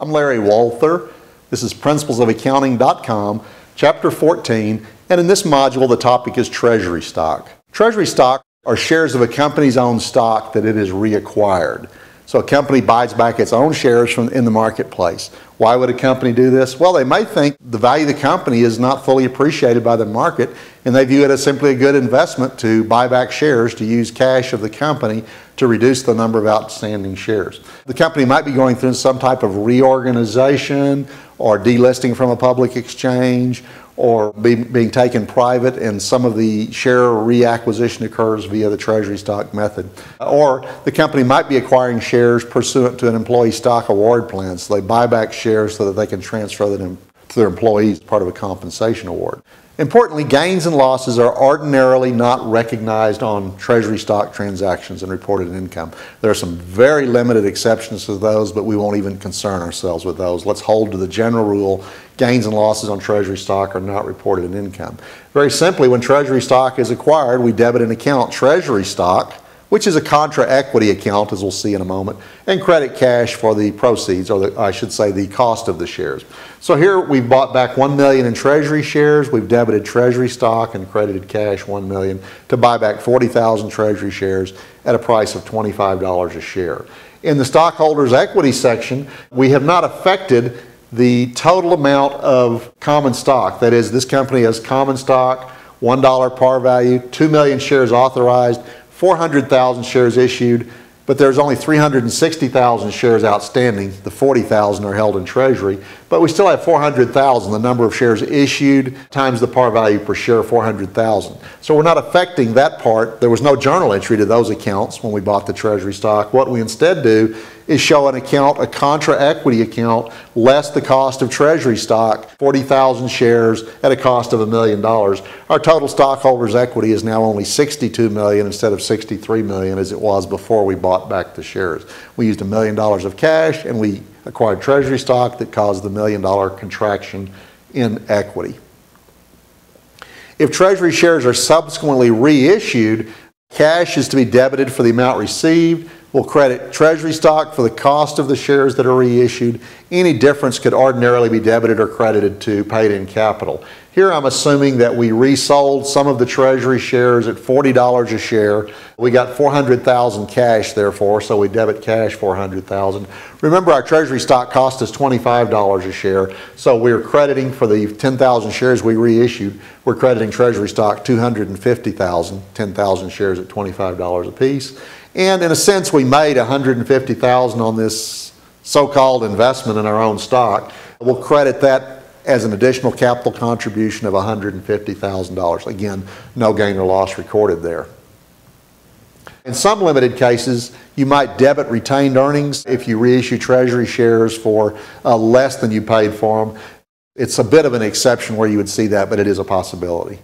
I'm Larry Walther. This is PrinciplesOfAccounting.com, Chapter 14, and in this module the topic is treasury stock. Treasury stock are shares of a company's own stock that it has reacquired. So a company buys back its own shares in the marketplace. Why would a company do this? Well, they might think the value of the company is not fully appreciated by the market, and they view it as simply a good investment to buy back shares to use cash of the company to reduce the number of outstanding shares. The company might be going through some type of reorganization or delisting from a public exchange, or being taken private, and some of the share reacquisition occurs via the treasury stock method. Or the company might be acquiring shares pursuant to an employee stock award plan, so they buy back shares so that they can transfer them to their employees as part of a compensation award. Importantly, gains and losses are ordinarily not recognized on treasury stock transactions and reported income. There are some very limited exceptions to those, but we won't even concern ourselves with those. Let's hold to the general rule: gains and losses on treasury stock are not reported in income. Very simply, when treasury stock is acquired, we debit and account treasury stock, which is a contra equity account, as we'll see in a moment, and credit cash for the proceeds, or I should say the cost of the shares. So here we've bought back 1 million in treasury shares. We've debited treasury stock and credited cash 1 million to buy back 40,000 treasury shares at a price of $25 a share. In the stockholders' equity section, we have not affected the total amount of common stock. That is, this company has common stock, $1 par value, 2 million shares authorized, 400,000 shares issued, but there's only 360,000 shares outstanding. The 40,000 are held in treasury, but we still have 400,000, the number of shares issued times the par value per share, 400,000. So we're not affecting that part. There was no journal entry to those accounts when we bought the treasury stock. What we instead do is show an account, a contra equity account, less the cost of treasury stock, 40,000 shares at a cost of $1 million. Our total stockholders' equity is now only 62 million instead of 63 million as it was before we bought back the shares. We used $1 million of cash and we acquired treasury stock that caused the $1 million contraction in equity. If treasury shares are subsequently reissued, cash is to be debited for the amount received. We'll credit treasury stock for the cost of the shares that are reissued. Any difference could ordinarily be debited or credited to paid-in capital. Here I'm assuming that we resold some of the treasury shares at $40 a share. We got 400,000 cash, therefore, so we debit cash 400,000. Remember, our treasury stock cost us $25 a share, so we're crediting for the 10,000 shares we reissued. We're crediting treasury stock 250,000, 10,000 shares at $25 a piece. And in a sense, we made $150,000 on this so-called investment in our own stock. We'll credit that as an additional capital contribution of $150,000. Again, no gain or loss recorded there. In some limited cases, you might debit retained earnings if you reissue treasury shares for less than you paid for them. It's a bit of an exception where you would see that, but it is a possibility.